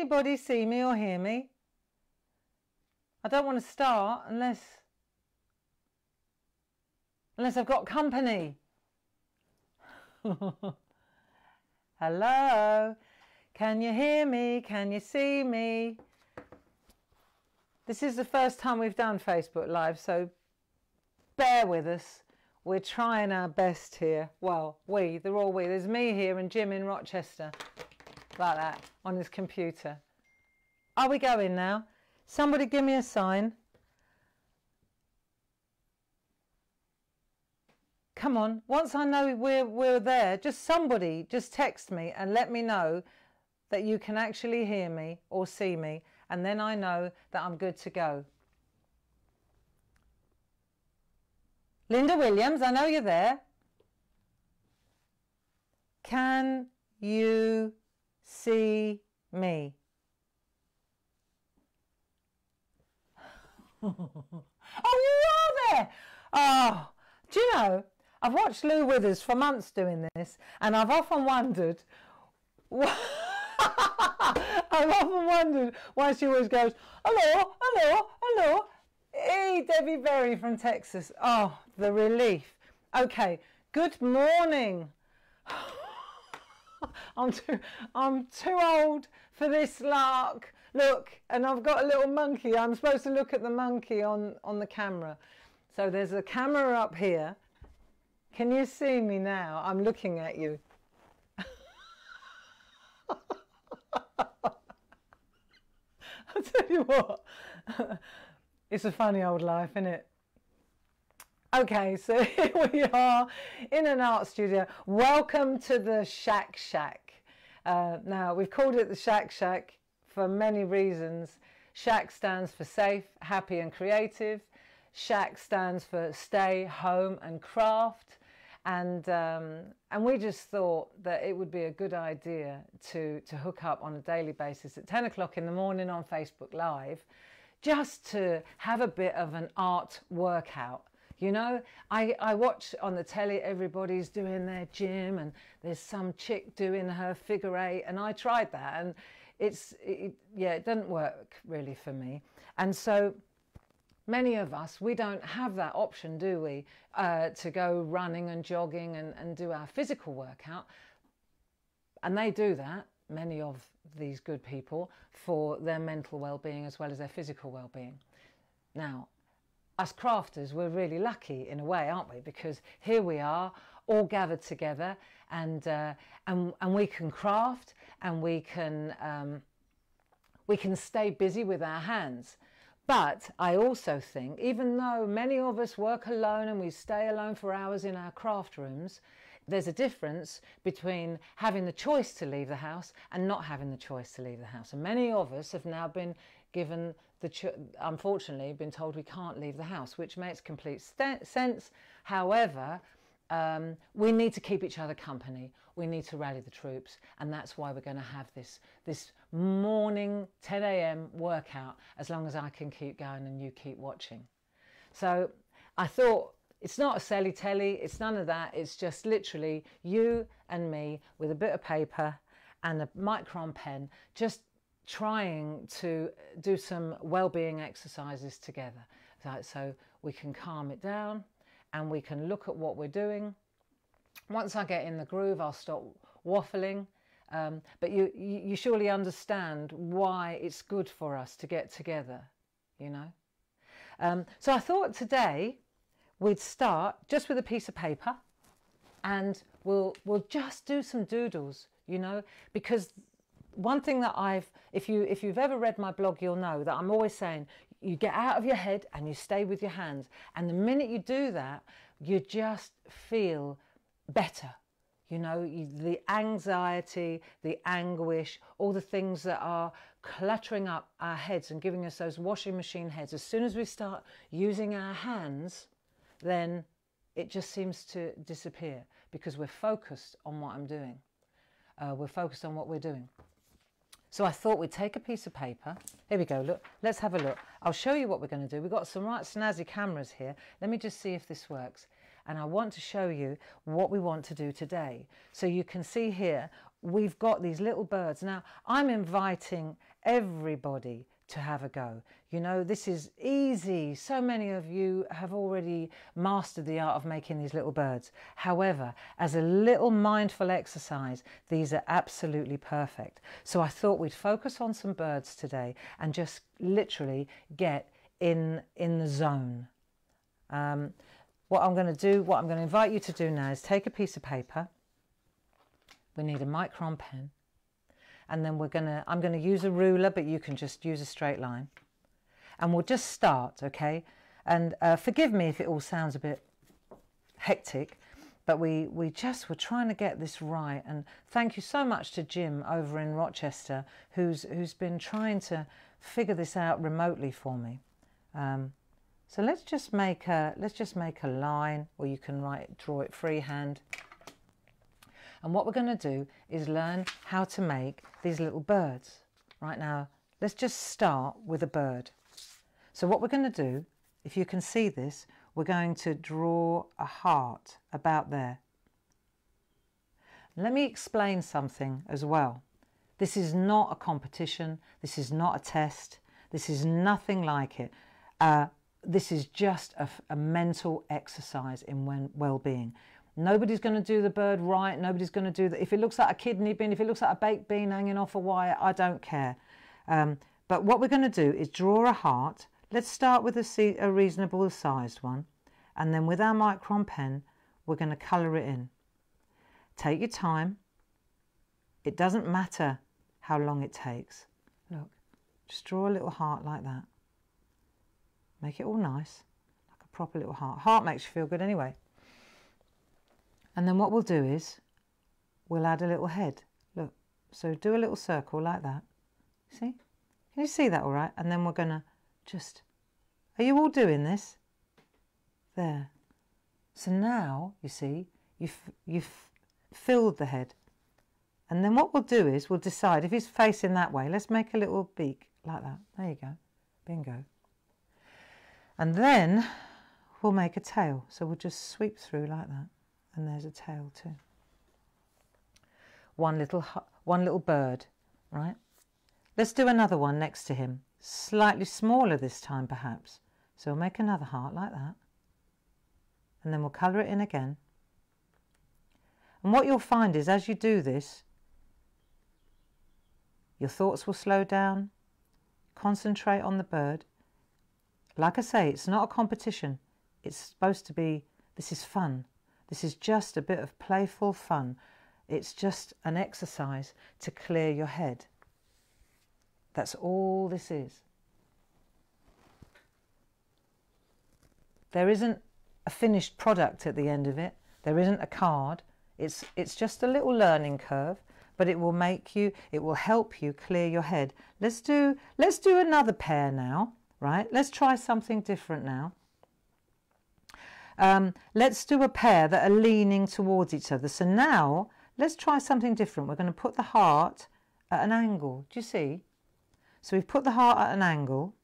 anybody see me or hear me? I don't want to start unless I've got company. Hello? Can you hear me? Can you see me? This is the first time we've done Facebook Live, so bear with us. We're trying our best here. Well, they're all we. There's me here and Jim in Rochester, like that, on his computer. Are we going now? Somebody give me a sign. Come on, once I know we're there, just somebody, just text me and let me know that you can actually hear me or see me, and then I know that I'm good to go. Linda Williams, I know you're there. Can you see me? Oh, you are there. Oh, do you know, I've watched Lou Withers for months doing this, and I've often wondered why she always goes, hello, hello, hello. Hey, Debbie Berry from Texas. Oh, the relief. Okay, good morning. I'm too old for this lark. Look, and I've got a little monkey. I'm supposed to look at the monkey on the camera. So there's a camera up here. Can you see me now? I'm looking at you. I'll tell you what. It's a funny old life, isn't it? Okay, so here we are in an art studio. Welcome to the SHAC. Now, we've called it the SHAC for many reasons. SHAC stands for safe, happy and creative. SHAC stands for stay, home and craft. And we just thought that it would be a good idea to hook up on a daily basis at 10 o'clock in the morning on Facebook Live, just to have a bit of an art workout. You know, I watch on the telly, everybody's doing their gym and there's some chick doing her figure eight, and I tried that, and it doesn't work really for me. And so many of us, we don't have that option, do we, to go running and jogging and do our physical workout. And they do that, many of these good people, for their mental well-being as well as their physical well-being. Now, us crafters, we're really lucky in a way, aren't we? Because here we are, all gathered together, and we can craft, and we can stay busy with our hands. But I also think, even though many of us work alone and we stay alone for hours in our craft rooms, there's a difference between having the choice to leave the house and not having the choice to leave the house. And many of us have now been given unfortunately been told we can't leave the house, which makes complete sense. However, we need to keep each other company. We need to rally the troops, and that's why we're going to have this morning 10 a.m. workout, as long as I can keep going and you keep watching. So I thought, it's not a silly telly, it's none of that, it's just literally you and me with a bit of paper and a Micron pen, just trying to do some well-being exercises together, so we can calm it down and we can look at what we're doing. Once I get in the groove, I'll stop waffling, but you surely understand why it's good for us to get together, you know. So I thought today we'd start just with a piece of paper, and we'll just do some doodles, you know, because one thing that if you've ever read my blog, you'll know that I'm always saying, you get out of your head and you stay with your hands. And the minute you do that, you just feel better. You know, the anxiety, the anguish, all the things that are cluttering up our heads and giving us those washing machine heads. As soon as we start using our hands, then it just seems to disappear, because we're focused on what I'm doing. We're focused on what we're doing. So I thought we'd take a piece of paper. Here we go, look, let's have a look. I'll show you what we're going to do. We've got some right snazzy cameras here. Let me just see if this works. and I want to show you what we want to do today. So you can see here we've got these little birds. Now I'm inviting everybody to have a go. You know, this is easy. So many of you have already mastered the art of making these little birds. However, as a little mindful exercise, these are absolutely perfect. So I thought we'd focus on some birds today and just literally get in the zone. What I'm going to invite you to do now is take a piece of paper. We need a Micron pen. And then I'm going to use a ruler, but you can just use a straight line. And we'll just start, okay? And forgive me if it all sounds a bit hectic, but we just were trying to get this right. And thank you so much to Jim over in Rochester, who's been trying to figure this out remotely for me. So let's just make a line, or you can draw it freehand. And what we're going to do is learn how to make these little birds. Right now, let's just start with a bird. So what we're going to do, if you can see this, we're going to draw a heart about there. Let me explain something as well. This is not a competition. This is not a test. This is nothing like it. This is just a mental exercise in well-being. Nobody's going to do the bird right. Nobody's going to do that. If it looks like a kidney bean, if it looks like a baked bean hanging off a wire, I don't care. But what we're going to do is draw a heart. Let's start with a reasonable sized one. And then with our Micron pen, we're going to colour it in. Take your time. It doesn't matter how long it takes. Look, just draw a little heart like that. Make it all nice, like a proper little heart. Heart makes you feel good anyway. And then what we'll do is we'll add a little head. Look, so do a little circle like that. See? Can you see that all right? And then we're going to just... Are you all doing this? There. So now, you see, you've filled the head. And then what we'll do is we'll decide if he's facing that way. Let's make a little beak like that. There you go. Bingo. And then we'll make a tail. So we'll just sweep through like that. And there's a tail too. One little bird, right? Let's do another one next to him. Slightly smaller this time, perhaps. So we'll make another heart like that. And then we'll colour it in again. And what you'll find is as you do this, your thoughts will slow down. Concentrate on the bird. Like I say, it's not a competition. It's supposed to be, this is fun. This is just a bit of playful fun. It's just an exercise to clear your head. That's all this is. There isn't a finished product at the end of it. There isn't a card. It's just a little learning curve, but it will make you, it will help you clear your head. Let's do another pair now, right? Let's try something different now. Let's do a pair that are leaning towards each other. So now let's try something different. We're going to put the heart at an angle. Do you see? So we've put the heart at an angle.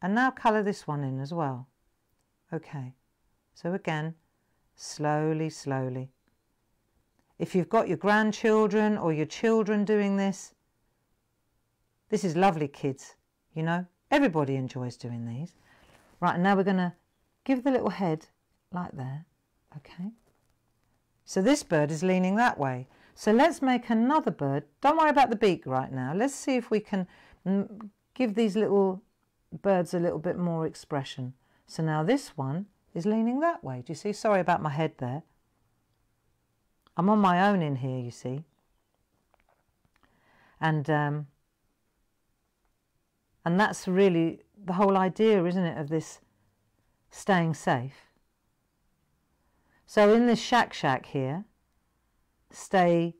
And now colour this one in as well. Okay. So again, slowly, slowly. If you've got your grandchildren or your children doing this, this is lovely, kids. You know, everybody enjoys doing these. Right, and now we're going to give the little head like there, okay? So this bird is leaning that way. So let's make another bird. Don't worry about the beak right now. Let's see if we can give these little birds a little bit more expression. So now this one is leaning that way. Do you see? Sorry about my head there. I'm on my own in here, you see. And that's really the whole idea, isn't it, of this staying safe. So in this SHAC here, stay,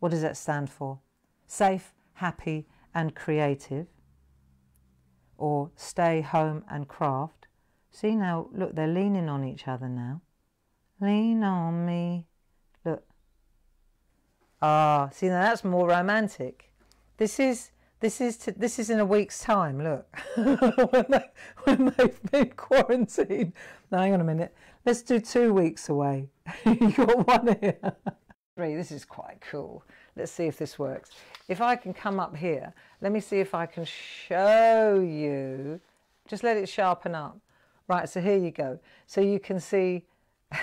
what does that stand for? Safe, happy and creative, or stay home and craft. See now, look, they're leaning on each other now. Lean on me, look. Ah, see now that's more romantic. This is This is in a week's time, look, when they've been quarantined. Now, hang on a minute. Let's do 2 weeks away. You got one here. 3, this is quite cool. Let's see if this works. If I can come up here, let me see if I can show you. Just let it sharpen up. Right, so here you go. So you can see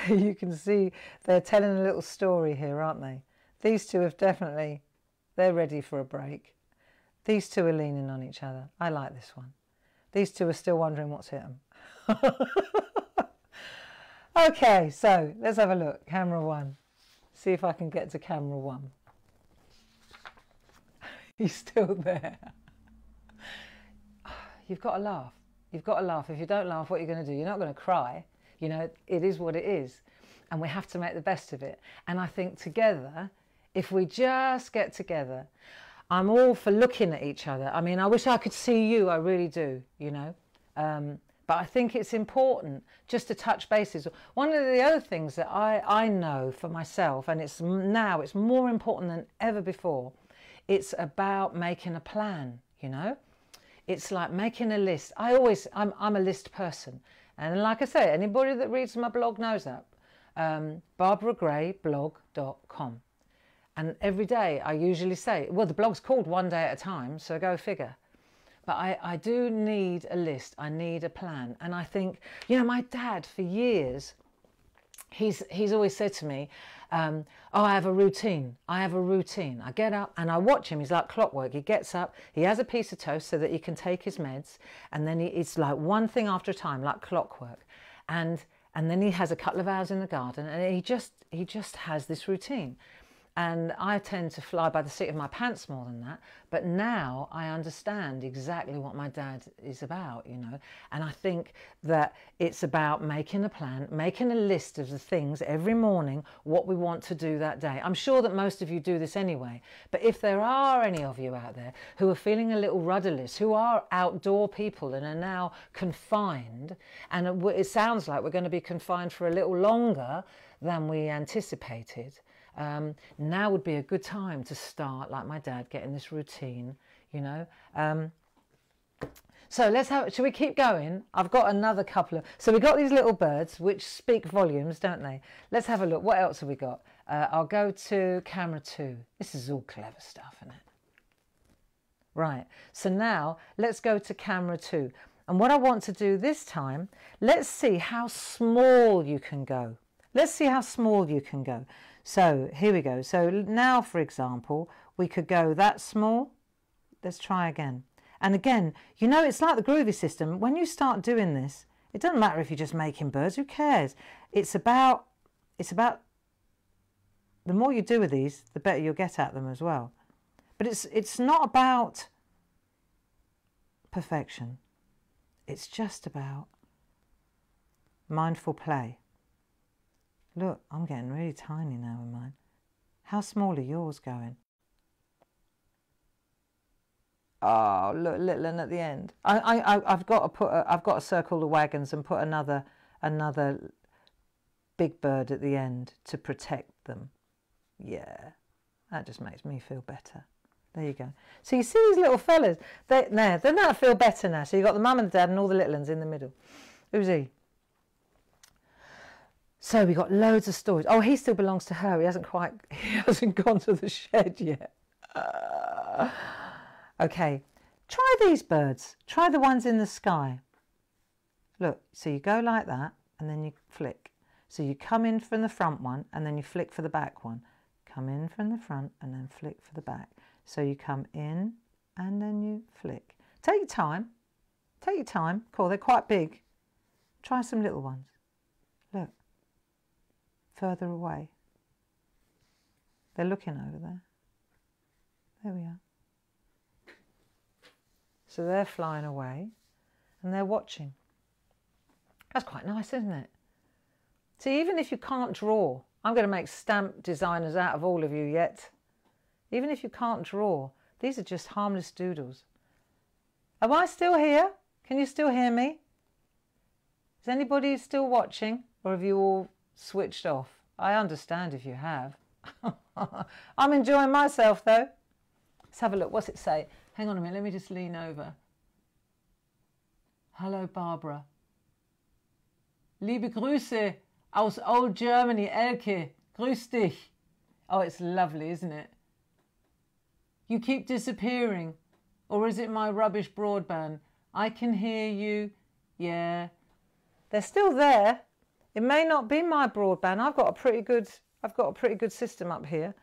they're telling a little story here, aren't they? These two have definitely, they're ready for a break. These two are leaning on each other. I like this one. These two are still wondering what's hit them. Okay, so let's have a look. Camera one. See if I can get to camera one. He's still there. You've got to laugh. You've got to laugh. If you don't laugh, what are you going to do? You're not going to cry. You know, it is what it is. And we have to make the best of it. And I think together, if we just get together, I'm all for looking at each other. I mean, I wish I could see you, I really do, you know. But I think it's important just to touch bases. One of the other things that I know for myself, and it's now, it's more important than ever before, it's about making a plan, you know. It's like making a list. I'm a list person. And like I say, anybody that reads my blog knows that. BarbaraGrayBlog.com. And every day I usually say, well, the blog's called One Day at a Time, so go figure. But I do need a list. I need a plan. And I think, you know, my dad for years, he's always said to me, oh, I have a routine. I have a routine. I get up and I watch him. He's like clockwork. He gets up. He has a piece of toast so that he can take his meds. And then it's like one thing after a time, like clockwork. And then he has a couple of hours in the garden and he just has this routine. And I tend to fly by the seat of my pants more than that. But now I understand exactly what my dad is about, you know. And I think that it's about making a plan, making a list of the things every morning, what we want to do that day. I'm sure that most of you do this anyway. But if there are any of you out there who are feeling a little rudderless, who are outdoor people and are now confined, and it sounds like we're going to be confined for a little longer than we anticipated, now would be a good time to start, like my dad, getting this routine, you know. So let's have, should we keep going? I've got another couple of, so we've got these little birds which speak volumes, don't they? Let's have a look. What else have we got? I'll go to camera 2. This is all clever stuff, isn't it? Right, so now let's go to camera 2. And what I want to do this time, let's see how small you can go. Let's see how small you can go. So here we go. So now, for example, we could go that small. Let's try again. And again, you know, it's like the groovy system. When you start doing this, it doesn't matter if you're just making birds. Who cares? It's about the more you do with these, the better you'll get at them as well. But it's not about perfection. It's just about mindful play. Look, I'm getting really tiny now in mine. How small are yours going? Oh, look, little one at the end. I've got to circle the wagons and put another big bird at the end to protect them. Yeah, that just makes me feel better. There you go. So you see these little fellas? They now feel better now. So you've got the mum and the dad and all the little ones in the middle. Who's he? So we got loads of stories. Oh, he still belongs to her. He hasn't gone to the shed yet. Okay, try these birds. Try the ones in the sky. Look, so you go like that and then you flick. So you come in from the front one and then you flick for the back one. Come in from the front and then flick for the back. So you come in and then you flick. Take your time. Take your time. Cool, they're quite big. Try some little ones. Look. Further away. They're looking over there. There we are. So they're flying away and they're watching. That's quite nice, isn't it? See, even if you can't draw, I'm going to make stamp designers out of all of you yet. Even if you can't draw, these are just harmless doodles. Am I still here? Can you still hear me? Is anybody still watching, or have you all switched off? I understand if you have. I'm enjoying myself though. Let's have a look. What's it say? Hang on a minute. Let me just lean over. Hello, Barbara. Liebe Grüße aus old Germany, Elke. Grüß dich. Oh, it's lovely, isn't it? You keep disappearing. Or is it my rubbish broadband? I can hear you. Yeah. They're still there. It may not be my broadband. I've got a pretty good system up here.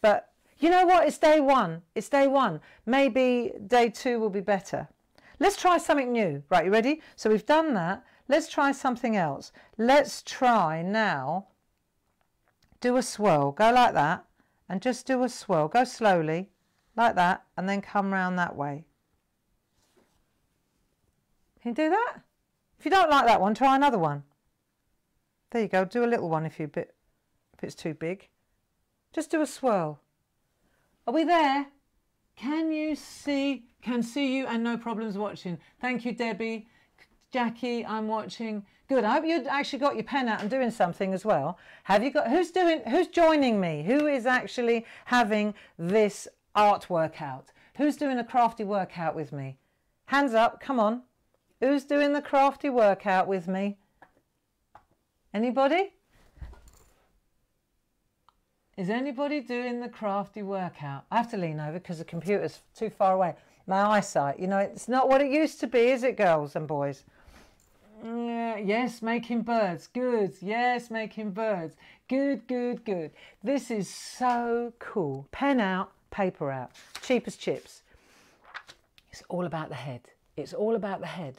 But you know what? It's day one. It's day one. Maybe day two will be better. Let's try something new. Right, you ready? So we've done that. Let's try something else. Let's try now. Do a swirl. Go like that and just do a swirl. Go slowly like that and then come round that way. Can you do that? If you don't like that one, try another one. There you go. Do a little one if it's too big. Just do a swirl. Are we there? Can see you and no problems watching. Thank you, Debbie. Jackie, I'm watching. Good. I hope you actually got your pen out and doing something as well. Have you got, who's joining me? Who is actually having this art workout? Who's doing a crafty workout with me? Hands up. Come on. Who's doing the crafty workout with me? Anybody? Is anybody doing the crafty workout? I have to lean over because the computer's too far away. My eyesight, you know, it's not what it used to be, is it, girls and boys? Yes, making birds. Good. Yes, making birds. Good, good, good. This is so cool. Pen out, paper out. Cheap as chips. It's all about the head. It's all about the head.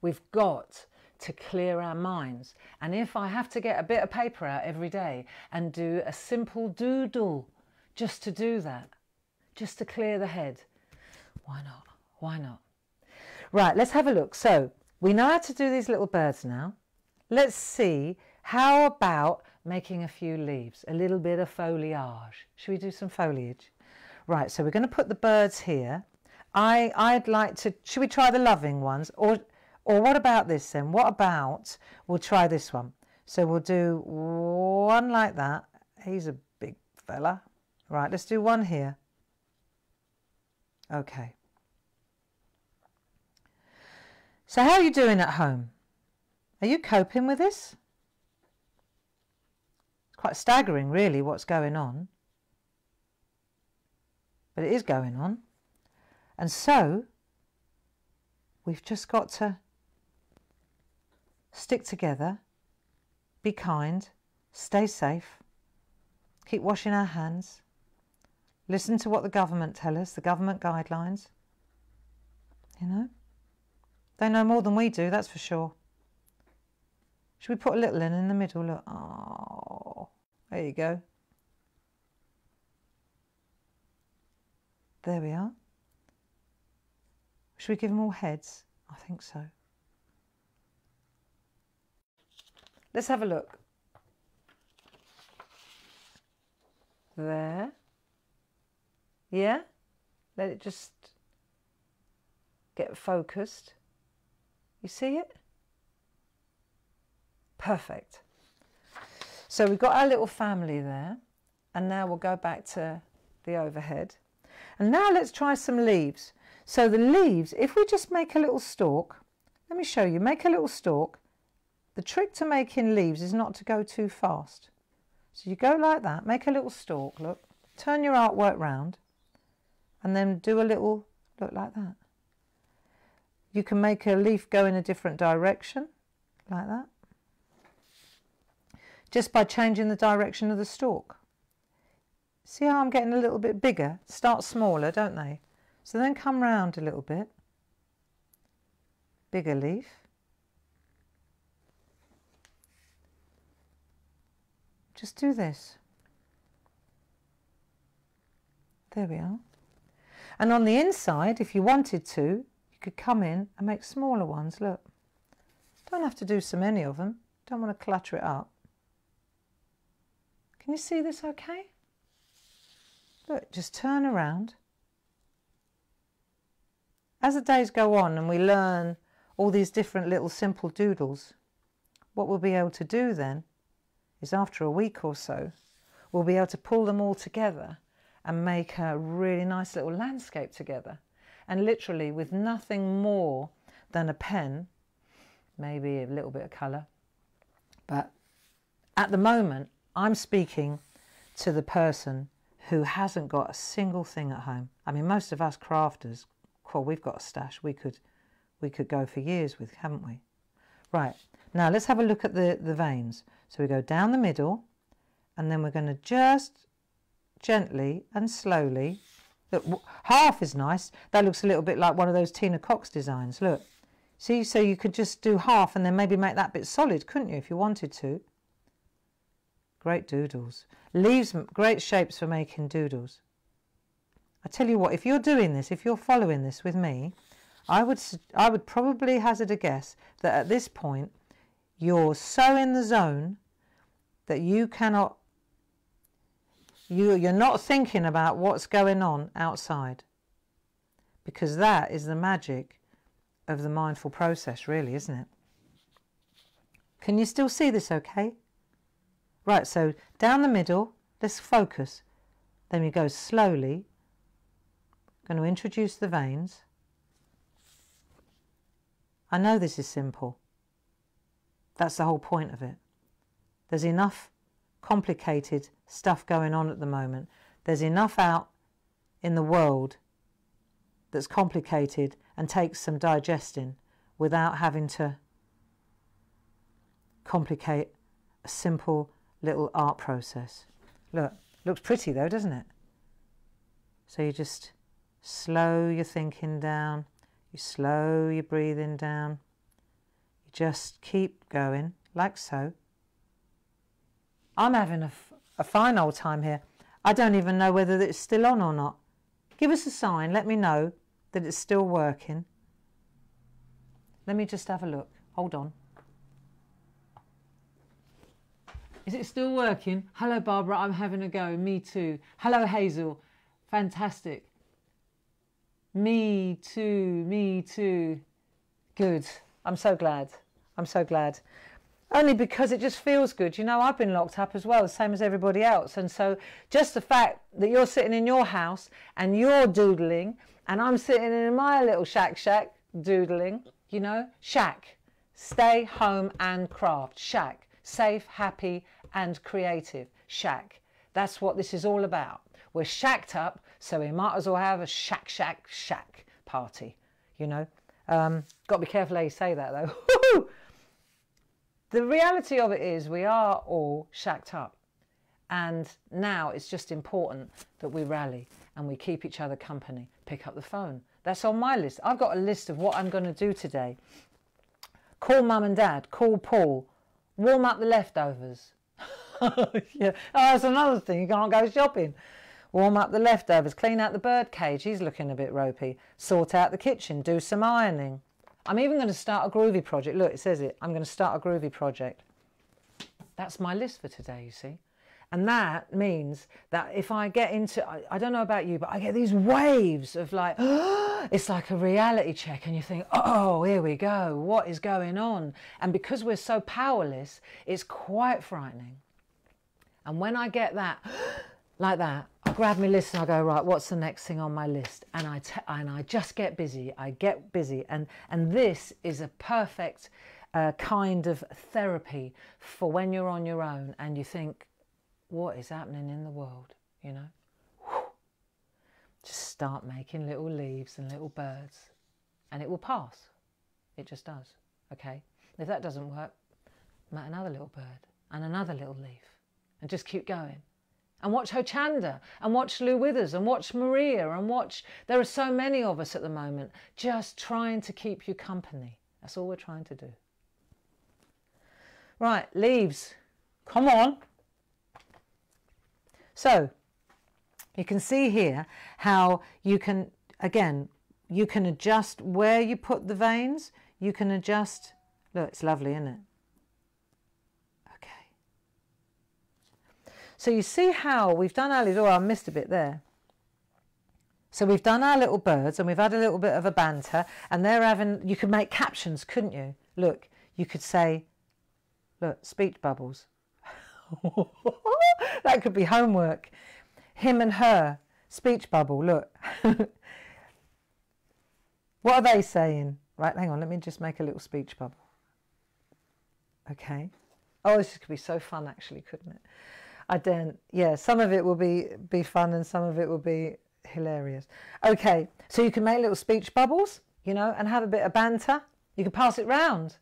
We've got to clear our minds. And if I have to get a bit of paper out every day and do a simple doodle just to do that, just to clear the head, why not? Why not? Right, let's have a look. So we know how to do these little birds now. Let's see, how about making a few leaves, a little bit of foliage? Should we do some foliage? Right, so we're going to put the birds here. I'd like to, should we try the loving ones? Or what about this then? What about, we'll try this one. So we'll do one like that. He's a big fella. Right, let's do one here. Okay. So how are you doing at home? Are you coping with this? It's quite staggering really what's going on. But it is going on. And so we've just got to stick together, be kind, stay safe, keep washing our hands, listen to what the government tell us, the government guidelines. You know, they know more than we do, that's for sure. Should we put a little in the middle? Look, oh, there you go. There we are. Should we give them all heads? I think so. Let's have a look. There. Yeah? Let it just get focused. You see it? Perfect. So we've got our little family there. And now we'll go back to the overhead. And now let's try some leaves. So the leaves, if we just make a little stalk, let me show you, make a little stalk. The trick to making leaves is not to go too fast. So you go like that, make a little stalk, look, turn your artwork round and then do a little, look like that. You can make a leaf go in a different direction, like that, just by changing the direction of the stalk. See how I'm getting a little bit bigger? Start smaller, don't they? So then come round a little bit, bigger leaf. Just do this. There we are. And on the inside, if you wanted to, you could come in and make smaller ones. Look, don't have to do so many of them. Don't want to clutter it up. Can you see this okay? Look, just turn around. As the days go on and we learn all these different little simple doodles, what we'll be able to do then is after a week or so, we'll be able to pull them all together and make a really nice little landscape together. And literally with nothing more than a pen, maybe a little bit of colour. But at the moment, I'm speaking to the person who hasn't got a single thing at home. I mean, most of us crafters, well, we've got a stash. We could go for years with, haven't we? Right, now let's have a look at the veins. So we go down the middle, and then we're going to just gently and slowly. Look, half is nice. That looks a little bit like one of those Tina Cox designs. Look, see, so you could just do half and then maybe make that bit solid, couldn't you, if you wanted to? Great doodles. Leaves, great shapes for making doodles. I tell you what, if you're doing this, if you're following this with me, I would probably hazard a guess that at this point you're so in the zone that you cannot, you're not thinking about what's going on outside, because that is the magic of the mindful process, really, isn't it? Can you still see this okay? Right, so down the middle, let's focus. Then we go slowly. I'm going to introduce the veins. I know this is simple. That's the whole point of it. There's enough complicated stuff going on at the moment. There's enough out in the world that's complicated and takes some digesting without having to complicate a simple little art process. Look, looks pretty though, doesn't it? So you just slow your thinking down, you slow your breathing down, you just keep going, like so. I'm having a fine old time here. I don't even know whether it's still on or not. Give us a sign, let me know that it's still working. Let me just have a look, hold on. Is it still working? Hello Barbara, I'm having a go, me too. Hello Hazel, fantastic. Me too, me too. Good. I'm so glad. I'm so glad. Only because it just feels good. You know, I've been locked up as well, the same as everybody else. And so just the fact that you're sitting in your house and you're doodling and I'm sitting in my little shack doodling, you know, shack, stay home and craft, shack, safe, happy and creative, shack. That's what this is all about. We're shacked up, so we might as well have a shack party, you know. Got to be careful how you say that, though. The reality of it is we are all shacked up. And now it's just important that we rally and we keep each other company. Pick up the phone. That's on my list. I've got a list of what I'm going to do today. Call Mum and Dad. Call Paul. Warm up the leftovers. Yeah. Oh, that's another thing. You can't go shopping. Warm up the leftovers, clean out the bird cage, he's looking a bit ropey, sort out the kitchen, do some ironing. I'm even going to start a groovy project. Look, it says it, I'm going to start a groovy project. That's my list for today, you see. And that means that if I get into, I don't know about you, but I get these waves of like, oh, it's like a reality check and you think, oh, here we go, what is going on? And because we're so powerless, it's quite frightening. And when I get that, like that, I grab my list and I go, right, what's the next thing on my list? And I just get busy. I get busy. And this is a perfect kind of therapy for when you're on your own and you think, what is happening in the world? You know, whew. Just start making little leaves and little birds and it will pass. It just does. Okay. If that doesn't work, make another little bird and another little leaf and just keep going. And watch Hochanda, and watch Lou Withers, and watch Maria, and watch... There are so many of us at the moment just trying to keep you company. That's all we're trying to do. Right, leaves. Come on. So, you can see here how you can, again, you can adjust where you put the veins. You can adjust... Look, it's lovely, isn't it? So you see how we've done our little, oh, I missed a bit there. So we've done our little birds and we've had a little bit of a banter and they're having, you could make captions, couldn't you? Look, you could say, look, speech bubbles. That could be homework. Him and her, Speech bubble, look. What are they saying? Right, hang on, let me just make a little speech bubble. Okay. Oh, this could be so fun, actually, couldn't it? I don't, yeah, some of it will be fun and some of it will be hilarious. Okay, so you can make little speech bubbles, you know, and have a bit of banter. You can pass it round.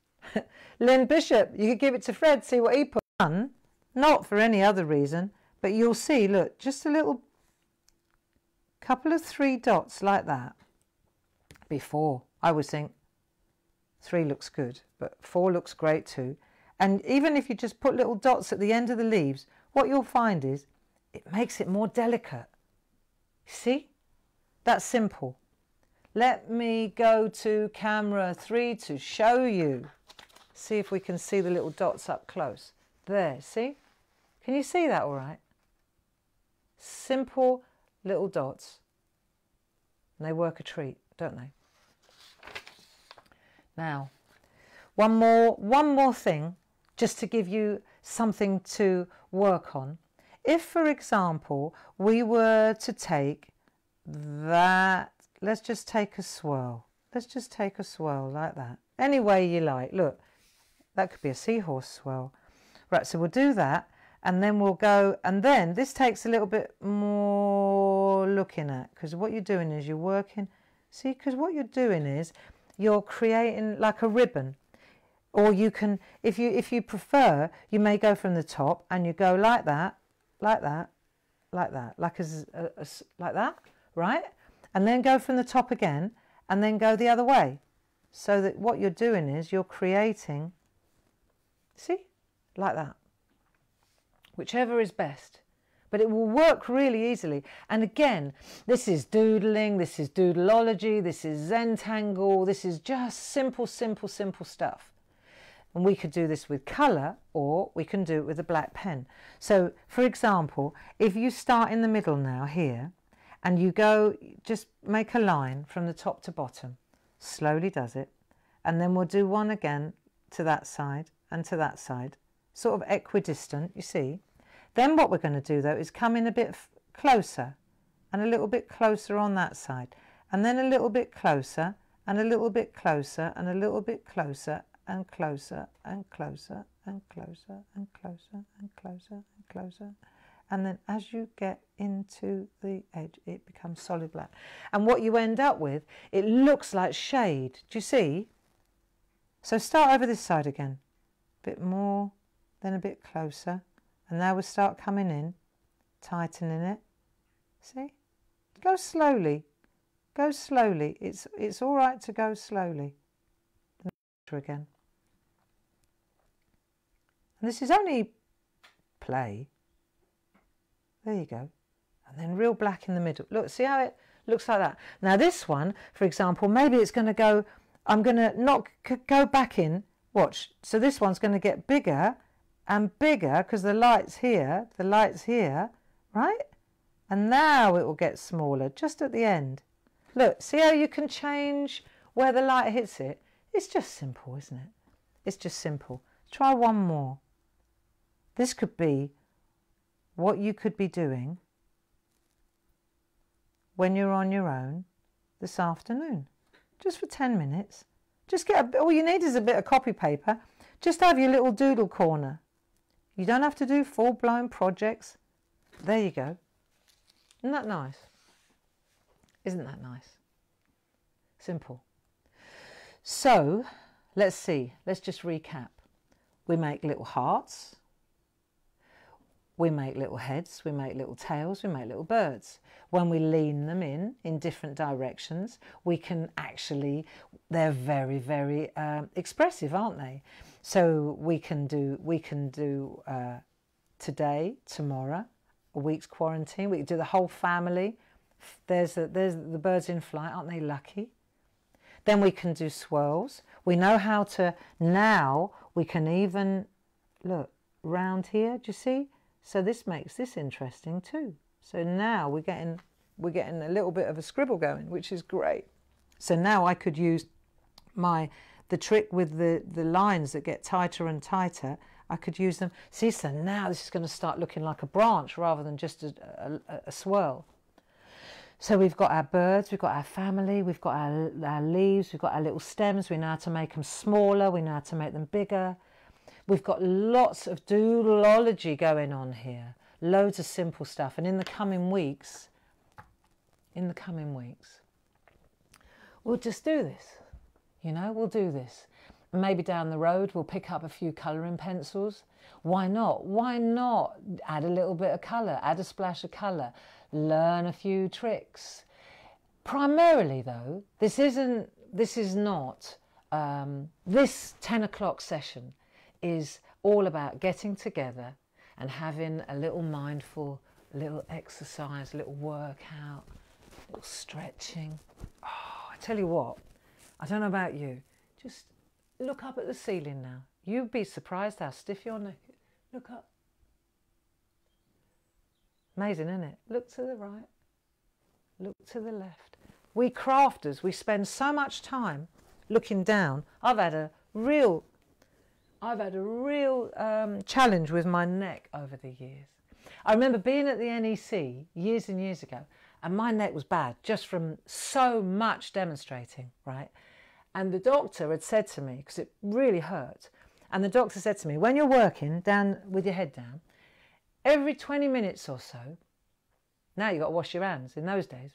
Lynn Bishop, you could give it to Fred, see what he put on. Not for any other reason, but you'll see, look, just a little couple of three dots like that. Before, I would think three looks good, but four looks great too. And even if you just put little dots at the end of the leaves, what you'll find is it makes it more delicate. See? That's simple. Let me go to camera 3 to show you. See if we can see the little dots up close. There, see? Can you see that all right? Simple little dots. And they work a treat, don't they? Now, one more thing. Just to give you something to work on. If, for example, we were to take that, let's just take a swirl. Let's just take a swirl like that. Any way you like. Look, that could be a seahorse swirl. Right, so we'll do that and then we'll go, and then this takes a little bit more looking at, because what you're doing is you're working. See, because what you're doing is you're creating like a ribbon. Or you can, if you prefer, you may go from the top and you go like that, like that, like that, like that, right? And then go from the top again and then go the other way. So that what you're doing is you're creating, see, like that. Whichever is best. But it will work really easily. And again, this is doodling, this is doodleology, this is Zentangle, this is just simple, simple, simple stuff. And we could do this with colour, or we can do it with a black pen. So, for example, if you start in the middle now here, and you go, just make a line from the top to bottom, slowly does it, and then we'll do one again to that side and to that side, sort of equidistant, you see. Then what we're going to do though is come in a bit closer, and a little bit closer on that side, and then a little bit closer, and a little bit closer, and a little bit closer, and closer and closer and closer and closer and closer and closer, and then as you get into the edge it becomes solid black, and what you end up with, it looks like shade. Do you see? So start over this side again, a bit more, then a bit closer, and now we'll start coming in, tightening it. See? Go slowly, go slowly. It's all right to go slowly again. And this is only play. There you go. And then real black in the middle. Look, see how it looks like that. Now this one, for example, maybe it's going to go, I'm going to not go back in. Watch. So this one's going to get bigger and bigger because the light's here, right? And now it will get smaller just at the end. Look, see how you can change where the light hits it? It's just simple, isn't it? It's just simple. Try one more. This could be what you could be doing when you're on your own this afternoon, just for 10 minutes. Just get all you need is a bit of copy paper. Just have your little doodle corner. You don't have to do full-blown projects. There you go. Isn't that nice? Isn't that nice? Simple. So, let's see. Let's just recap. We make little hearts. We make little heads. We make little tails. We make little birds. When we lean them in different directions, we can actually, they're very, very expressive, aren't they? So we can do today, tomorrow, a week's quarantine. We can do the whole family. There's the birds in flight. Aren't they lucky? Then we can do swirls. We know how to, now we can even, look, round here, do you see? So this makes this interesting too. So now we're getting a little bit of a scribble going, which is great. So now I could use the trick with the lines that get tighter and tighter. I could use them. See, so now this is going to start looking like a branch rather than just a swirl. So we've got our birds, we've got our family, we've got our leaves, we've got our little stems. We know how to make them smaller, we know how to make them bigger. We've got lots of doodleology going on here, loads of simple stuff. And in the coming weeks, we'll just do this, you know, we'll do this. Maybe down the road we'll pick up a few colouring pencils. Why not? Why not add a little bit of colour, add a splash of colour, learn a few tricks. Primarily though, this 10 o'clock session is all about getting together and having a little mindful, little exercise, little workout, little stretching. Oh, I tell you what, I don't know about you, just look up at the ceiling now. You'd be surprised how stiff your neck is. Look up. Amazing, isn't it? Look to the right, look to the left. We crafters, we spend so much time looking down. I've had a real challenge with my neck over the years. I remember being at the NEC years and years ago, and my neck was bad just from so much demonstrating, right? And the doctor had said to me, because it really hurt, and the doctor said to me, when you're working down with your head down, every 20 minutes or so, now you've got to wash your hands. In those days,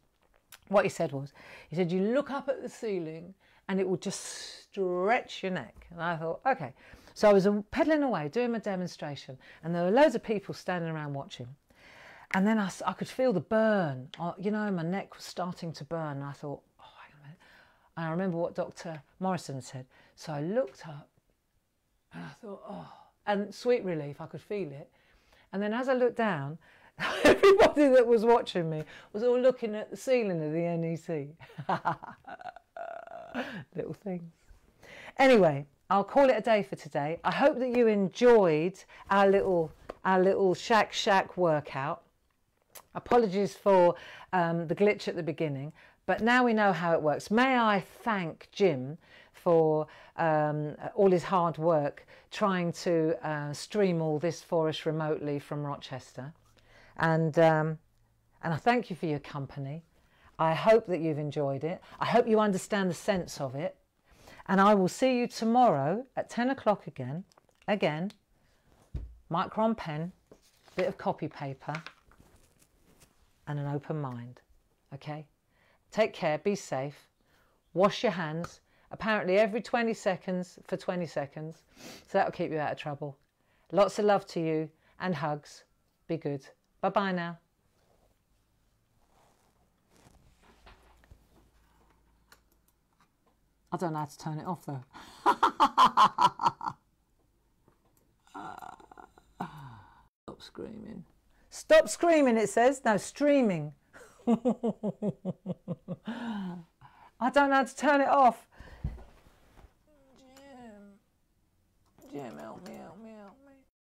what he said was, he said, you look up at the ceiling and it will just stretch your neck. And I thought, okay. So I was pedalling away, doing my demonstration, and there were loads of people standing around watching. And then I could feel the burn. You know, my neck was starting to burn. And I thought, and I remember what Dr. Morrison said. So I looked up and I thought, oh, and sweet relief, I could feel it. And then as I looked down, everybody that was watching me was all looking at the ceiling of the NEC. Little things. Anyway, I'll call it a day for today. I hope that you enjoyed our little SHAC workout. Apologies for the glitch at the beginning. But now we know how it works. May I thank Jim for all his hard work trying to stream all this for us remotely from Rochester. And I thank you for your company. I hope that you've enjoyed it. I hope you understand the sense of it. And I will see you tomorrow at 10 o'clock again. Again, Micron pen, bit of copy paper, and an open mind, okay? Take care, be safe, wash your hands, apparently every 20 seconds for 20 seconds, so that'll keep you out of trouble. Lots of love to you and hugs. Be good. Bye-bye now. I don't know how to turn it off, though. Stop screaming. Stop screaming, it says. No, streaming. I don't know how to turn it off. Jim, help me, help me, help me.